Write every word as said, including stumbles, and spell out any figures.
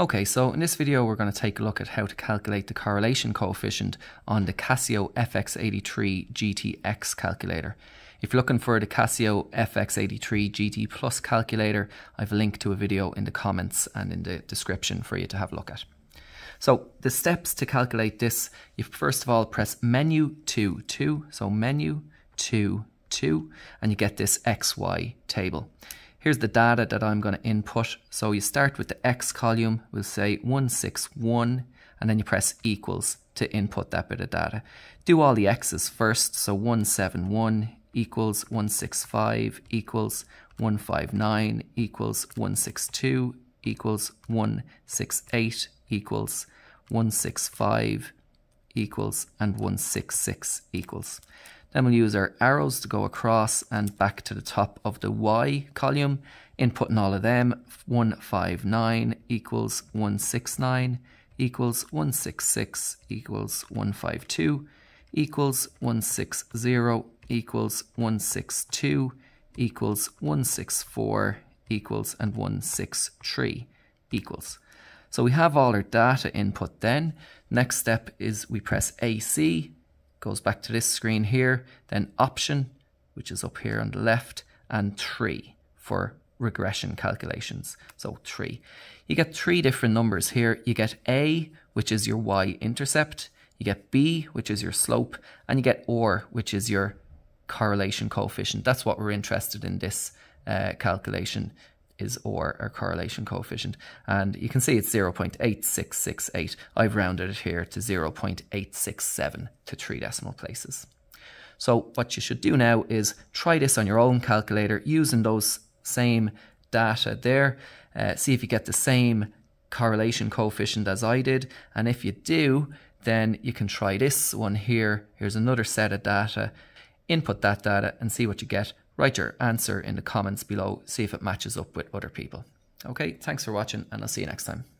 Okay, so in this video we're going to take a look at how to calculate the correlation coefficient on the Casio F X eighty-three G T X calculator. If you're looking for the Casio F X eighty-three G T Plus calculator, I've linked to a video in the comments and in the description for you to have a look at. So the steps to calculate this, you first of all press menu to two, so menu to two, and you get this X Y table. Here's the data that I'm going to input. So you start with the X column, we'll say one six one, and then you press equals to input that bit of data. Do all the X's first, so one seven one equals one six five equals one five nine equals one six two equals one six eight equals one six five equals and one six six equals. Then we'll use our arrows to go across and back to the top of the Y column, inputting all of them, one five nine equals one six nine equals one six six equals one five two equals one six zero equals one six two equals one six four equals and one six three equals. So we have all our data input then. Next step is we press A C, goes back to this screen here, then option, which is up here on the left, and three for regression calculations, so three. You get three different numbers here. You get A, which is your y-intercept, you get B, which is your slope, and you get O R, which is your correlation coefficient. That's what we're interested in this uh, calculation, is O R, or correlation coefficient. And you can see it's zero point eight six six eight. I've rounded it here to zero point eight six seven to three decimal places. So what you should do now is try this on your own calculator using those same data there. Uh, see if you get the same correlation coefficient as I did. And if you do, then you can try this one here. Here's another set of data. Input that data and see what you get. Write your answer in the comments below, see if it matches up with other people. Okay, thanks for watching, and I'll see you next time.